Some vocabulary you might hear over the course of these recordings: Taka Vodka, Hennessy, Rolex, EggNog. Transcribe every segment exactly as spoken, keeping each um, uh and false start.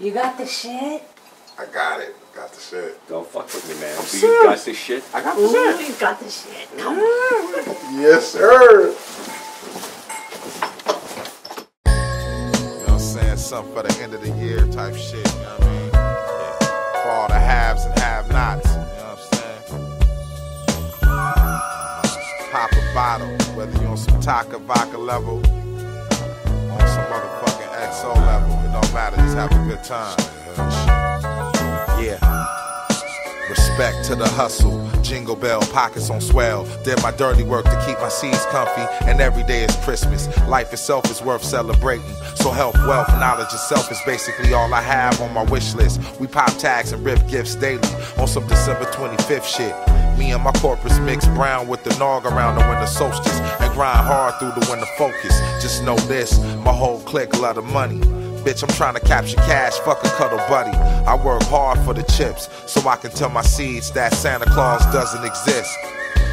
You got the shit? I got it. Got the shit. Don't fuck with me, man. Do you got the shit? I got the shit. Ooh, you got the shit. Come on. Yes, sir. Something for the end of the year type shit, you know what I mean? Yeah. For all the haves and have-nots, you know what I'm saying? Pop a bottle, whether you on some Taka Vodka level, on some motherfucking X O level, it don't matter, just have a good time. Yeah. Respect to the hustle. Jingle bell, pockets on swell. Did my dirty work to keep my seeds comfy, and every day is Christmas. Life itself is worth celebrating. So health, wealth, knowledge itself is basically all I have on my wish list. We pop tags and rip gifts daily on some December twenty-fifth shit. Me and my corpus mix brown with the nog around the winter solstice, and grind hard through the winter focus. Just know this, my whole clique love the money. Bitch, I'm trying to capture cash, fuck a cuddle buddy. I work hard for the chips, so I can tell my seeds that Santa Claus doesn't exist.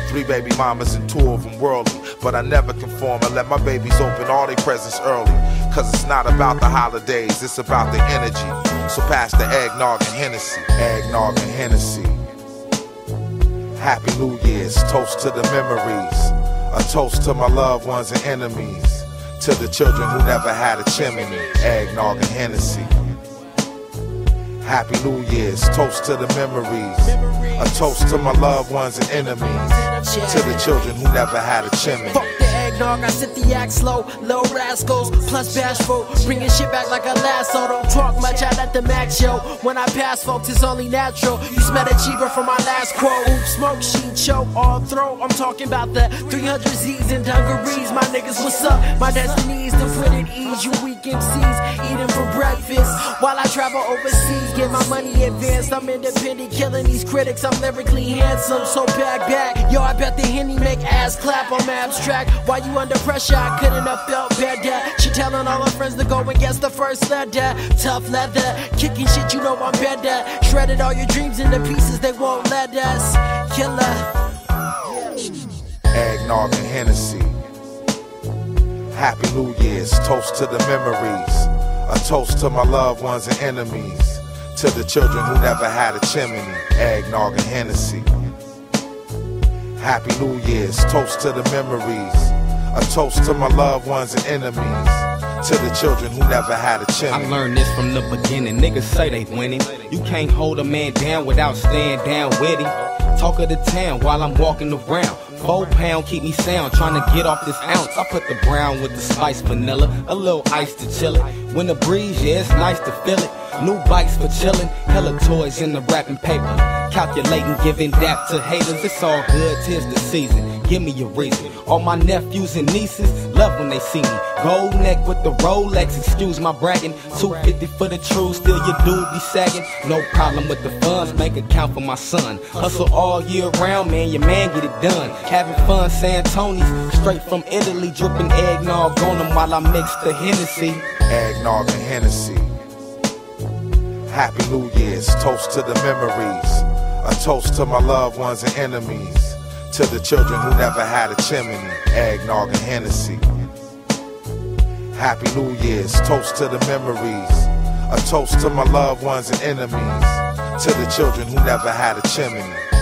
Three baby mamas and two of them worldly, but I never conform and let my babies open all their presents early. Cause it's not about the holidays, it's about the energy. So pass the eggnog and Hennessy, eggnog and Hennessy. Happy New Year's, toast to the memories. A toast to my loved ones and enemies. To the children who never had a chimney, eggnog and Hennessy. Happy New Year's, toast to the memories. A toast to my loved ones and enemies. To the children who never had a chimney. I sit the axe low, low rascals, plus bashful, bringing shit back like a lasso. Don't talk much, I let the max yo. When I pass folks, it's only natural. You smell a cheaper from my last quote. Oops, smoke, sheen, choke, all throw. I'm talking about the three hundred Z's and dungarees. My niggas, what's up? My destiny's to put at ease. You weak M Cs, eating for breakfast while I travel overseas. Get my money advanced, I'm independent, killing these critics. I'm lyrically handsome, so back, back. Yo, I bet the Henny make ass clap. I'm abstract. Why you under pressure? I couldn't have felt better. She telling all her friends to go and guess the first letter. Tough leather, kicking shit, you know I'm better. Shredded all your dreams into pieces, they won't let us. Killer. Eggnog and Hennessy. Happy New Year's, toast to the memories. A toast to my loved ones and enemies. To the children who never had a chimney. Eggnog and Hennessy. Happy New Year's, toast to the memories. A toast to my loved ones and enemies. To the children who never had a chimney. I learned this from the beginning. Niggas say they winning. You can't hold a man down without staying down with him. Talk of the town while I'm walking around. Four pound keep me sound, trying to get off this ounce. I put the brown with the sliced vanilla, a little ice to chill it. When the breeze, yeah, it's nice to feel it. New bikes for chillin', hella toys in the wrapping paper. Calculating, giving dap to haters, it's all good, 'tis the season. Give me a reason. All my nephews and nieces love when they see me. Gold neck with the Rolex, excuse my bragging. two fifty for the truth, still your dude be sagging. No problem with the funds, make a count for my son. Hustle all year round, man, your man get it done. Having fun, San Tony's, straight from Italy. Dripping eggnog on them while I mix the Hennessy. Eggnog and Hennessy. Happy New Year's, toast to the memories. A toast to my loved ones and enemies. To the children who never had a chimney. Eggnog and Hennessy. Happy New Year's, toast to the memories. A toast to my loved ones and enemies. To the children who never had a chimney.